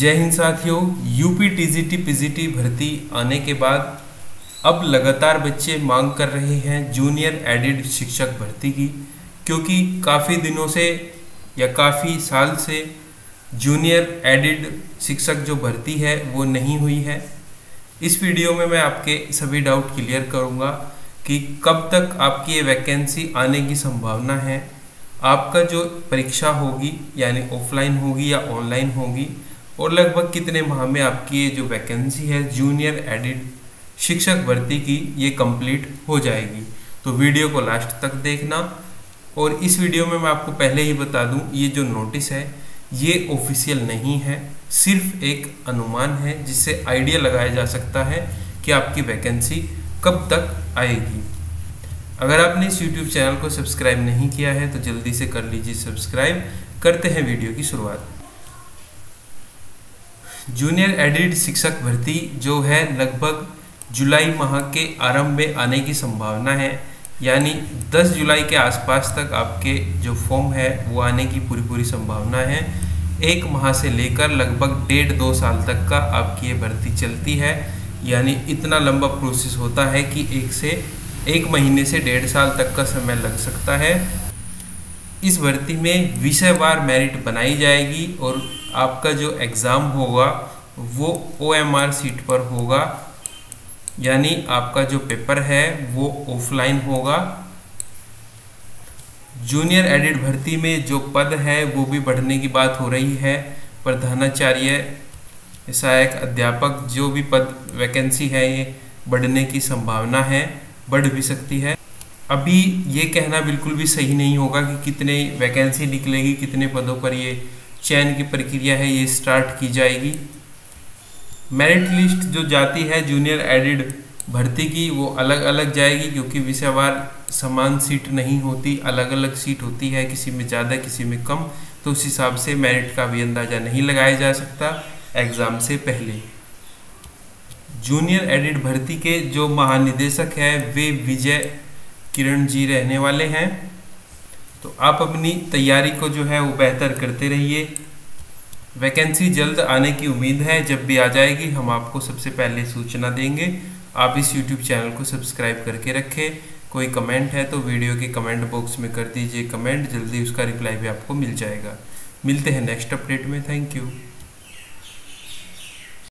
जय हिंद साथियों। UPTGT PGT भर्ती आने के बाद अब लगातार बच्चे मांग कर रहे हैं जूनियर एडिड शिक्षक भर्ती की, क्योंकि काफ़ी दिनों से या काफ़ी साल से जूनियर एडिड शिक्षक जो भर्ती है वो नहीं हुई है। इस वीडियो में मैं आपके सभी डाउट क्लियर करूंगा कि कब तक आपकी ये वैकेंसी आने की संभावना है, आपका जो परीक्षा होगी यानी ऑफलाइन होगी या ऑनलाइन होगी, और लगभग कितने माह में आपकी ये जो वैकेंसी है जूनियर एडिड शिक्षक भर्ती की ये कंप्लीट हो जाएगी। तो वीडियो को लास्ट तक देखना। और इस वीडियो में मैं आपको पहले ही बता दूं, ये जो नोटिस है ये ऑफिशियल नहीं है, सिर्फ एक अनुमान है जिससे आइडिया लगाया जा सकता है कि आपकी वैकेंसी कब तक आएगी। अगर आपने इस यूट्यूब चैनल को सब्सक्राइब नहीं किया है तो जल्दी से कर लीजिए सब्सक्राइब। करते हैं वीडियो की शुरुआत। जूनियर एडिड शिक्षक भर्ती जो है लगभग जुलाई माह के आरंभ में आने की संभावना है, यानी 10 जुलाई के आसपास तक आपके जो फॉर्म है वो आने की पूरी संभावना है। एक माह से लेकर लगभग 1.5-2 साल तक का आपकी ये भर्ती चलती है, यानी इतना लंबा प्रोसेस होता है कि एक महीने से 1.5 साल तक का समय लग सकता है। इस भर्ती में विषयवार मेरिट बनाई जाएगी और आपका जो एग्ज़ाम होगा वो OMR सीट पर होगा, यानी आपका जो पेपर है वो ऑफलाइन होगा। जूनियर एडिड भर्ती में जो पद है वो भी बढ़ने की बात हो रही है। प्रधानाचार्य, सहायक अध्यापक, जो भी पद वैकेंसी है ये बढ़ने की संभावना है, बढ़ भी सकती है। अभी ये कहना बिल्कुल भी सही नहीं होगा कि कितने वैकेंसी निकलेगी, कितने पदों पर ये चयन की प्रक्रिया है ये स्टार्ट की जाएगी। मेरिट लिस्ट जो जाती है जूनियर एडिड भर्ती की वो अलग अलग जाएगी, क्योंकि विषयवार समान सीट नहीं होती, अलग अलग सीट होती है, किसी में ज़्यादा किसी में कम, तो उस हिसाब से मेरिट का भी अंदाज़ा नहीं लगाया जा सकता एग्ज़ाम से पहले। जूनियर एडिड भर्ती के जो महानिदेशक हैं वे विजय किरण जी रहने वाले हैं। तो आप अपनी तैयारी को जो है वो बेहतर करते रहिए। वैकेंसी जल्द आने की उम्मीद है, जब भी आ जाएगी हम आपको सबसे पहले सूचना देंगे। आप इस यूट्यूब चैनल को सब्सक्राइब करके रखें। कोई कमेंट है तो वीडियो के कमेंट बॉक्स में कर दीजिए कमेंट, जल्दी उसका रिप्लाई भी आपको मिल जाएगा। मिलते हैं नेक्स्ट अपडेट में। Thank you.